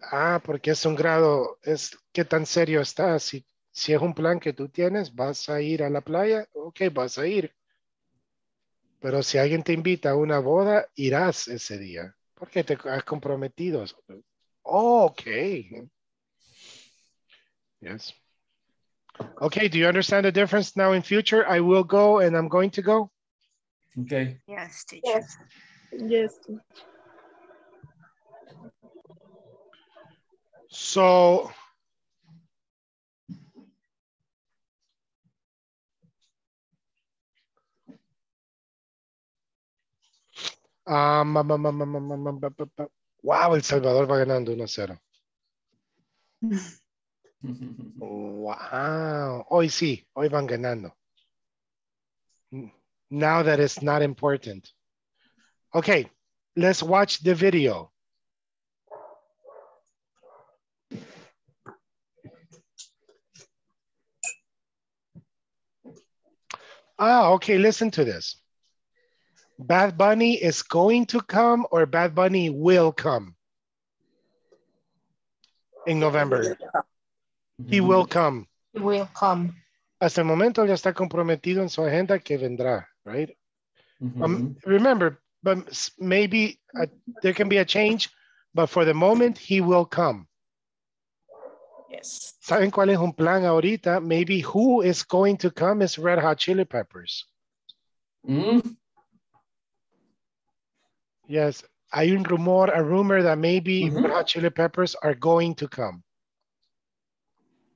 Ah, porque es un grado, es qué tan serio está. Si, si es un plan que tú tienes, vas a ir a la playa, ok, vas a ir. Pero si alguien te invita a una boda, irás ese día. Porque te has comprometido. Oh, okay. Yes. Okay, do you understand the difference now in future? I will go and I'm going to go. Okay. Yes, teacher. Yes, yes teacher. So, um, um, um, um, um, um, um, um, wow, El Salvador va ganando uno a cero. Wow, hoy sí, hoy van ganando. Now that it's not important. Okay, let's watch the video. Ah, okay, listen to this. Bad Bunny is going to come or Bad Bunny will come in November. He will come. He will come. Hasta el momento ya está comprometido en su agenda que vendrá, right? Mm-hmm. um, remember, but maybe a, there can be a change, but for the moment, he will come. Yes. ¿Saben cuál es un plan ahorita? Maybe who is going to come is Red Hot Chili Peppers. Mm. Yes, hay un rumor, a rumor that maybe mm-hmm. Red Hot Chili Peppers are going to come.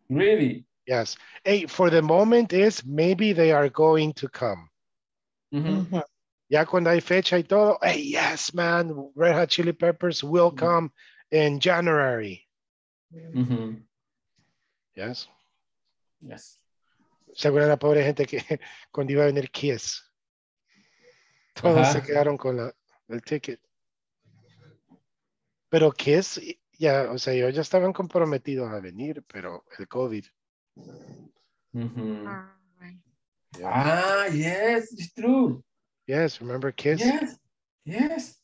Really? Yes. Hey, for the moment is maybe they are going to come. Mm-hmm. Ya cuando hay fecha y todo, hey, yes, man, Red Hot Chili Peppers will mm-hmm. come in January. Mm-hmm. Yes. Yes. Seguro la pobre gente que cuando iba a venir Kiss, todos uh-huh. se quedaron con la, el ticket. Pero Kiss, ya, o sea, ellos ya estaban comprometidos a venir, pero el COVID. Mm-hmm. Yeah. Ah, yes, it's true. Yes, remember Kiss? Yes, yes.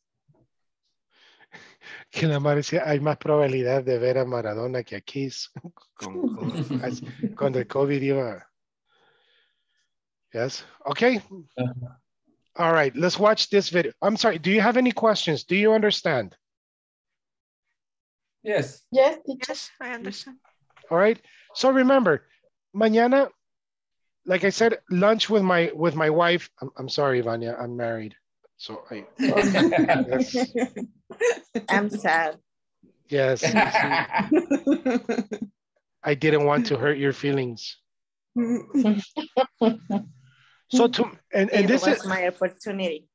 Que la madre decía, hay más probabilidad de ver a Maradona que a Kiss con, con, cuando el COVID iba. Yes. Okay. All right. Let's watch this video. I'm sorry. Do you have any questions? Do you understand? Yes. Yes. Yes, I understand. All right. So remember, mañana, like I said, lunch with my with my wife. I'm, I'm sorry, Ivania. I'm married. So I, yes. I'm sad. Yes. I didn't want to hurt your feelings. So to and, and this was is my opportunity.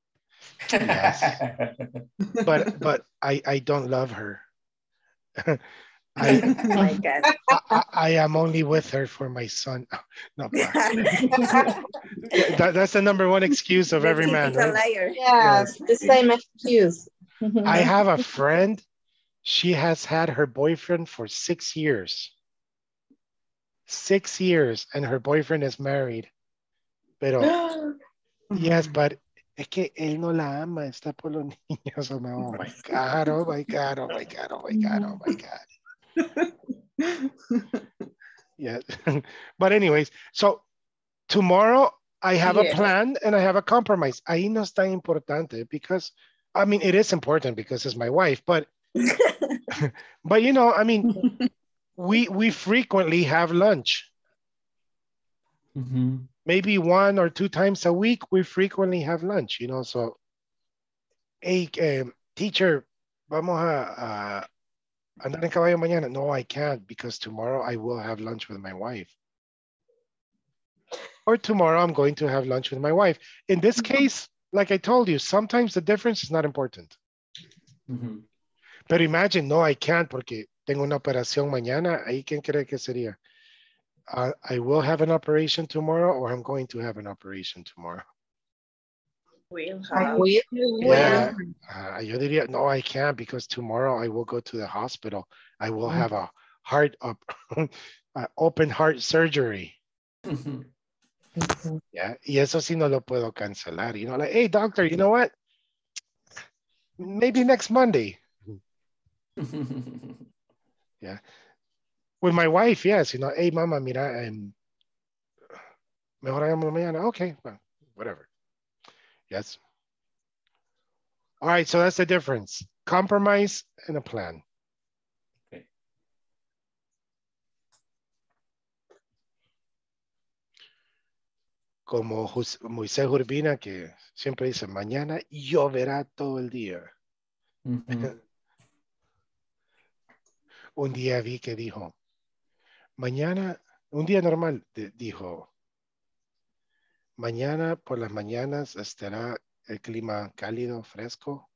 Yes. But but I, I don't love her. I, oh my God. I, I am only with her for my son. No, that, that's the number one excuse of every man. Right? Liar. Yeah, yes. The same excuse. I have a friend. She has had her boyfriend for six years. Six years, and her boyfriend is married. Pero yes, but es que él no la ama, está por los niños. Oh my God, oh my God, oh my God, oh my God, oh my God. Yeah, but anyways, so tomorrow I have yeah. a plan and I have a compromise. Ahí no es tan importante because, I mean, it is important because it's my wife, but, but you know, I mean, we, we frequently have lunch. Mm-hmm. Maybe one or two times a week, we frequently have lunch, you know, so, hey, um, teacher, vamos a uh, andar en caballo mañana. No, I can't because tomorrow I will have lunch with my wife. Or tomorrow I'm going to have lunch with my wife. In this mm-hmm. case, like I told you, sometimes the difference is not important. Mm-hmm. Pero imagine, no, I can't porque tengo una operación mañana. ¿Ahí quién cree que sería? Uh, I will have an operation tomorrow, or I'm going to have an operation tomorrow. Will have. Yeah. Uh, yo diría, no, I can't because tomorrow I will go to the hospital. I will have a heart up, uh, open heart surgery. Mm-hmm. Mm-hmm. Yeah, y eso sí no lo puedo cancelar. You know, like, hey, doctor, you know what? Maybe next Monday. Yeah. With my wife, yes, you know, hey, mama, mira, um, mejor hagamos mañana. Okay, well, whatever. Yes. All right, so that's the difference. Compromise and a plan. Okay. Como Moisés Urbina, que siempre dice, mañana lloverá todo el día. Mm-hmm. Un día vi que dijo, mañana, un día normal, de, dijo, mañana por las mañanas estará el clima cálido, fresco.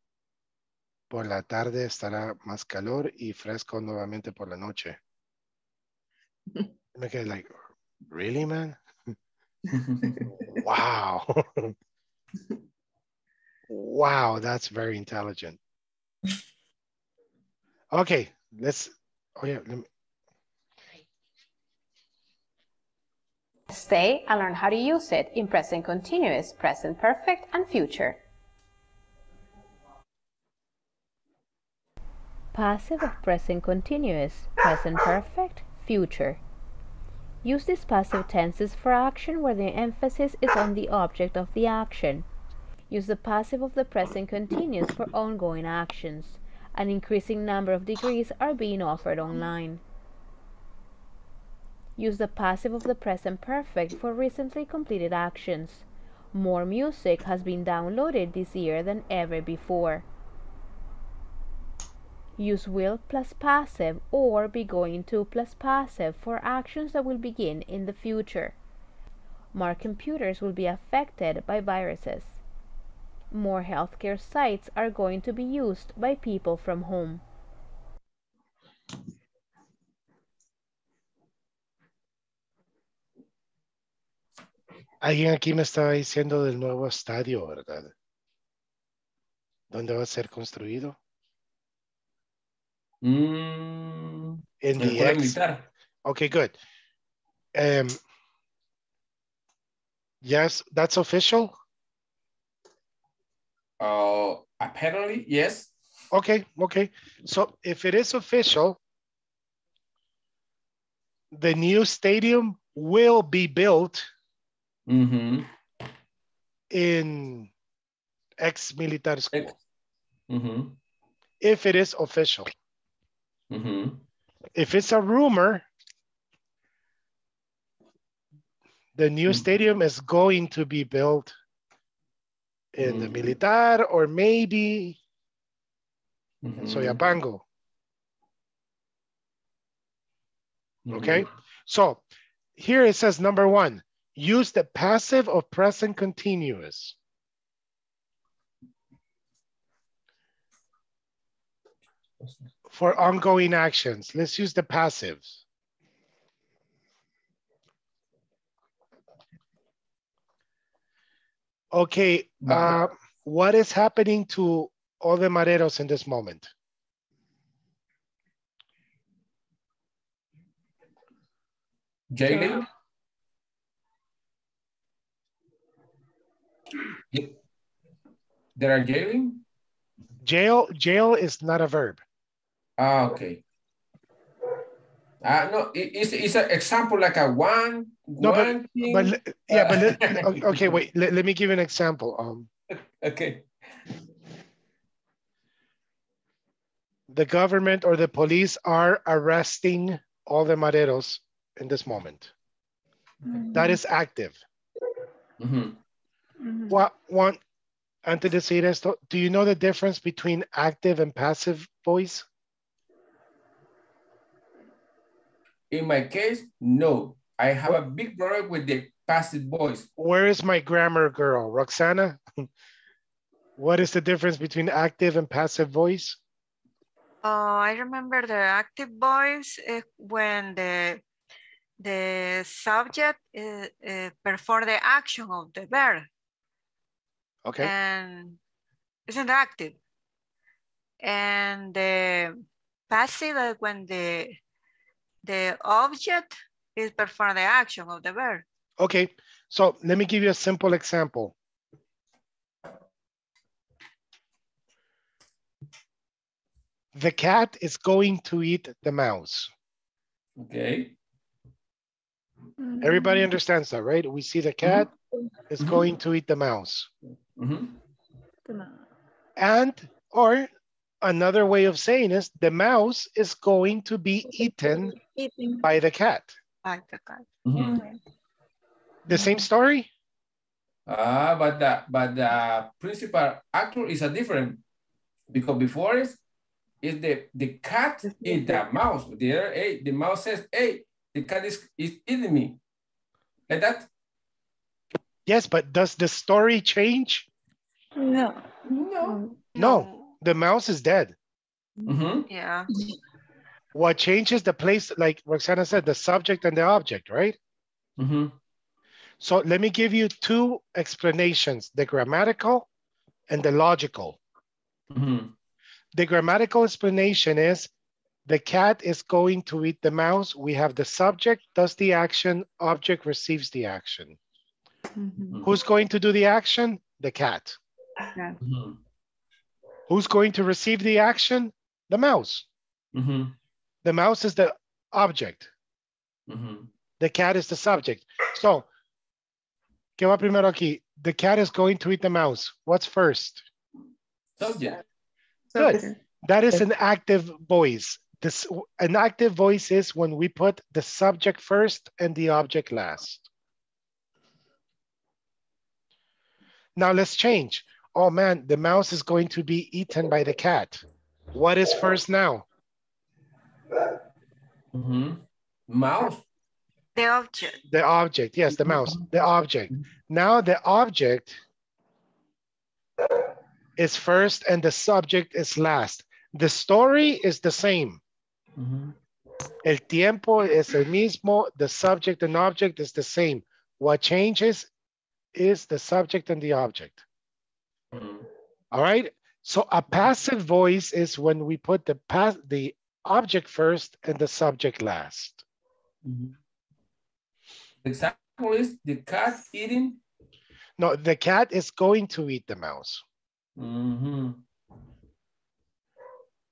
Por la tarde estará más calor y fresco nuevamente por la noche. Me quedé like, really, man? Wow. Wow, that's very intelligent. Okay, let's, oh yeah, let me. Stay and learn how to use it in present continuous, present perfect, and future. Passive of present continuous, present perfect, future. Use these passive tenses for action where the emphasis is on the object of the action. Use the passive of the present continuous for ongoing actions. An increasing number of degrees are being offered online. Use the passive of the present perfect for recently completed actions. More music has been downloaded this year than ever before. Use will plus passive or be going to plus passive for actions that will begin in the future. More computers will be affected by viruses. More healthcare sites are going to be used by people from home. Alguien aquí me estaba diciendo del nuevo estadio, ¿verdad? ¿Dónde va a ser construido? Mm, en el Poder Militar. Okay, good. Um, yes, that's official? Uh, apparently, yes. Okay, okay. So if it is official, the new stadium will be built Mm-hmm. in ex-military school. Mm-hmm. If it is official. Mm-hmm. If it's a rumor, the new mm-hmm. stadium is going to be built in mm-hmm. the Militar or maybe mm-hmm. in Soyapango. Mm-hmm. Okay, so here it says number one. Use the passive of present continuous. For ongoing actions, let's use the passives. Okay, uh, what is happening to all the Mareros in this moment? Jaylee? There are jailing? Jail, jail is not a verb. Ah, okay. Uh, no, it, it's, it's an example like a one, no, one but, thing. But, yeah, but let, okay, wait, let, let me give you an example. Um, okay. The government or the police are arresting all the Mareros in this moment. Mm-hmm. That is active. Mm-hmm. What one antes de seguir esto, do you know the difference between active and passive voice? In my case, no. I have a big problem with the passive voice. Where is my grammar girl, Roxana? What is the difference between active and passive voice? Uh, I remember the active voice uh, when the the subject uh, uh, perform the action of the verb. Okay. And isn't active. And the passive uh, when the the object is perform the action of the verb. Okay. So let me give you a simple example. The cat is going to eat the mouse. Okay. Everybody understands that, right? We see the cat mm-hmm. is mm-hmm. going to eat the mouse. Mm-hmm. And, or another way of saying is, the mouse is going to be eaten eating. by the cat. By the cat. Mm-hmm. The same story? Ah, uh, but the, but the principal actor is a different, because before it's, is the, the cat eat the mouse. The other, hey, the mouse says, hey, the cat is, is eating me. Like that? Yes, but does the story change? No. No. No, the mouse is dead. Mm-hmm. Yeah. What changes the place, like Roxana said, the subject and the object, right? Mm-hmm. So let me give you two explanations, the grammatical and the logical. Mm-hmm. The grammatical explanation is the cat is going to eat the mouse. We have the subject does the action, object receives the action. Mm-hmm. Who's going to do the action? The cat. Yeah. Mm-hmm. Who's going to receive the action? The mouse. Mm-hmm. The mouse is the object. Mm-hmm. The cat is the subject. So, ¿qué va primero aquí? The cat is going to eat the mouse. What's first? Subject. Good. That is an active voice. This, an active voice is when we put the subject first and the object last. Now let's change. Oh man, the mouse is going to be eaten by the cat. What is first now? Mm-hmm. Mouse? The object. The object, yes, the mouse, the object. Now the object is first and the subject is last. The story is the same. Mm-hmm. El tiempo es el mismo. The subject and object is the same. What changes is the subject and the object. Mm-hmm. All right? So a passive voice is when we put the, pass the object first and the subject last. Mm-hmm. The example is the cat eating? No, the cat is going to eat the mouse. Mm-hmm.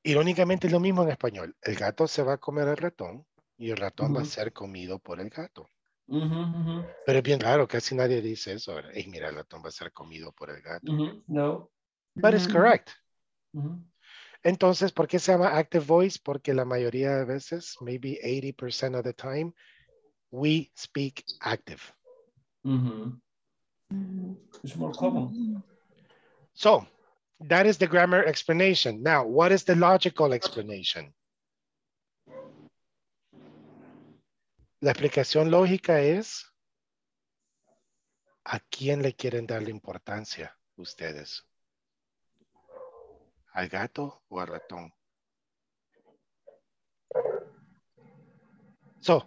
Irónicamente es lo mismo en español. El gato se va a comer al ratón y el ratón mm-hmm. va a ser comido por el gato. Mm-hmm. Pero es bien raro, casi nadie dice eso. Hey, mira, el ratón va a ser comido por el gato. Mm-hmm. No. But it's correct. Mm-hmm. Entonces, ¿por qué se llama active voice? Porque la mayoría de veces, maybe eighty percent of the time, we speak active. Mm-hmm. It's more common. So, that is the grammar explanation. Now, what is the logical explanation? La explicación lógica es ¿a quién le quieren darle importancia ustedes? ¿Al gato o al ratón? So,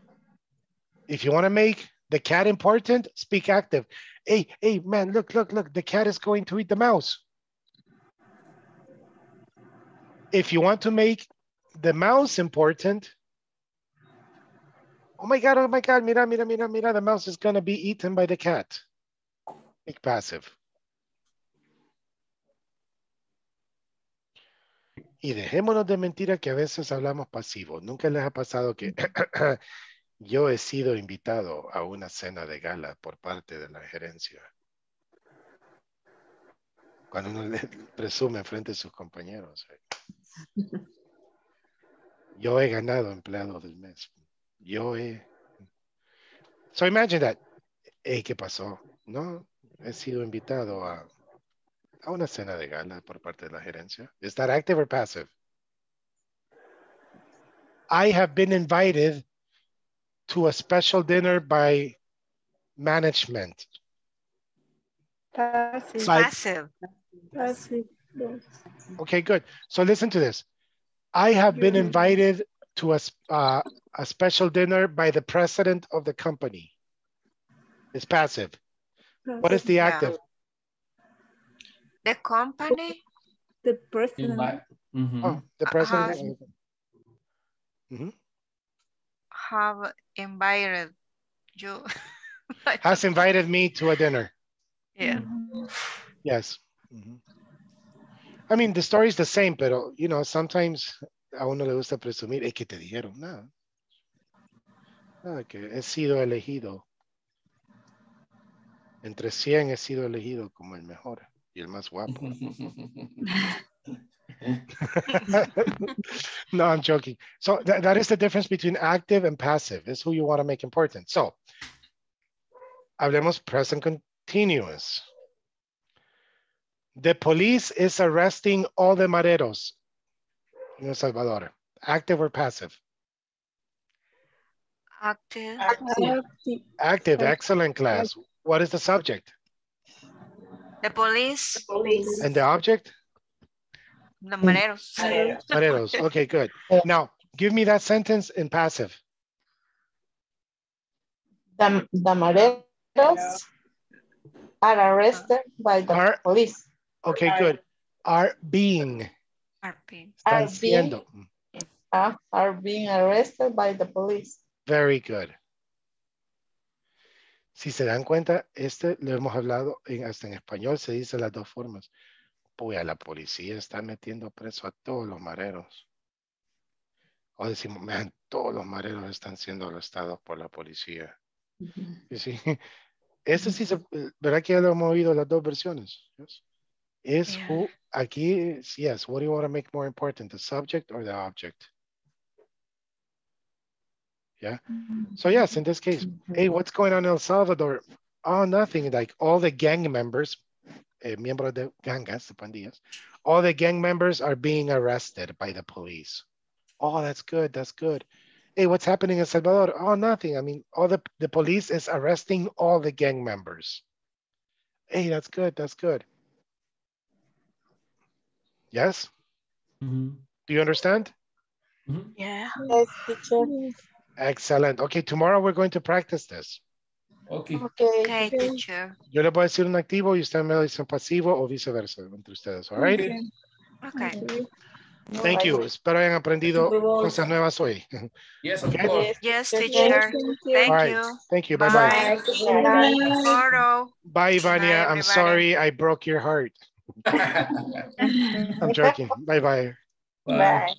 if you want to make the cat important, speak active. Hey, hey, man, look, look, look, the cat is going to eat the mouse. If you want to make the mouse important, oh my God, oh my God, mira, mira, mira, mira, the mouse is gonna be eaten by the cat. Make passive. Y dejémonos de mentira que a veces hablamos pasivo. Nunca les ha pasado que... Yo he sido invitado a una cena de gala por parte de la gerencia. Cuando uno le presume frente a sus compañeros. ¿Eh? Yo he ganado empleado del mes. Yo he... So imagine that. Hey, ¿qué pasó? No, he sido invitado a, a una cena de gala por parte de la gerencia. Is that active or passive? I have been invited to a special dinner by management. Passive. Passive. Passive. Okay, good. So listen to this. I have been invited to a, uh, a special dinner by the president of the company. It's passive. What is the active? The company? The president. Mm-hmm. Oh, the president. Has, mm-hmm. Have invited you. Has invited me to a dinner. Yeah. Mm-hmm. Yes. Mm-hmm. I mean, the story is the same, but you know, sometimes a uno le gusta presumir, es que te dijeron, nada. Nada, que he sido elegido. Entre cien he sido elegido como el mejor y el más guapo. No, I'm joking. So th that is the difference between active and passive. It's who you want to make important. So, hablemos present continuous. The police is arresting all the mareros in El Salvador. Active or passive? Active. Active, Active. Excellent class. What is the subject? The police. The police. And the object? The mareros. Mareros. Mareros. Okay, good. Now, give me that sentence in passive. The, the mareros are arrested by the are, police. Okay, good. Are being. Are being. Are being, uh, are being arrested by the police. Very good. Si se dan cuenta, este lo hemos hablado en, hasta en español, se dice las dos formas. Pues la policía está metiendo preso a todos los mareros. O decimos, man, todos los mareros están siendo arrestados por la policía. Mm-hmm. Y sí, este sí se, ¿verdad que ya lo hemos oído las dos versiones? Yes. Is yeah. Who, aquí, is, yes, what do you want to make more important, the subject or the object? Yeah, mm-hmm. So yes, in this case, mm-hmm. Hey, what's going on in El Salvador? Oh, nothing, like all the gang members, eh, miembros de gangas, de pandillas, all the gang members are being arrested by the police. Oh, that's good, that's good. Hey, what's happening in El Salvador? Oh, nothing, I mean, all the, the police is arresting all the gang members. Hey, that's good, that's good. Yes? Mm-hmm. Do you understand? Mm-hmm. Yeah. Yes, teacher. Excellent. Okay, tomorrow we're going to practice this. Okay. Okay, okay teacher. Yo le voy a decir un activo y usted me lo dice un pasivo o viceversa entre ustedes, all right? Okay. Okay. Okay. Thank you. Espero hayan aprendido cosas nuevas hoy. Yes, of course. Yes, teacher. Thank right. you. Thank you. Bye-bye. Bye, Bye Ivania. I'm sorry I broke your heart. I'm joking. Bye-bye. Bye. Bye. Bye.